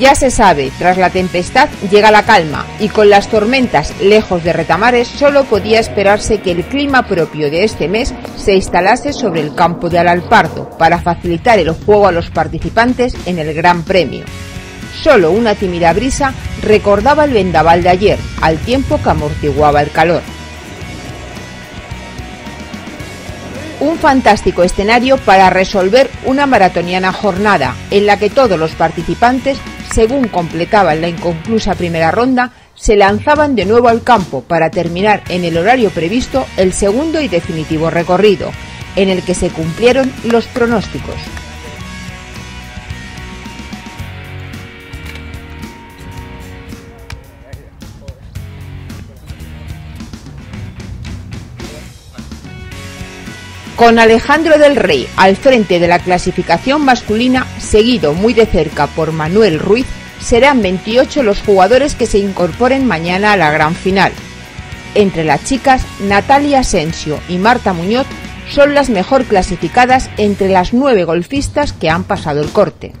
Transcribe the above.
Ya se sabe, tras la tempestad llega la calma y con las tormentas lejos de Retamares solo podía esperarse que el clima propio de este mes se instalase sobre el campo de Alalpardo para facilitar el juego a los participantes en el Gran Premio. Solo una tímida brisa recordaba el vendaval de ayer, al tiempo que amortiguaba el calor. Un fantástico escenario para resolver una maratoniana jornada, en la que todos los participantes, según completaban la inconclusa primera ronda, se lanzaban de nuevo al campo para terminar en el horario previsto el segundo y definitivo recorrido, en el que se cumplieron los pronósticos. Con Alejandro del Rey al frente de la clasificación masculina, seguido muy de cerca por Manuel Ruiz, serán 28 los jugadores que se incorporen mañana a la gran final. Entre las chicas, Natalia Asensio y Marta Muñoz son las mejor clasificadas entre las 9 golfistas que han pasado el corte.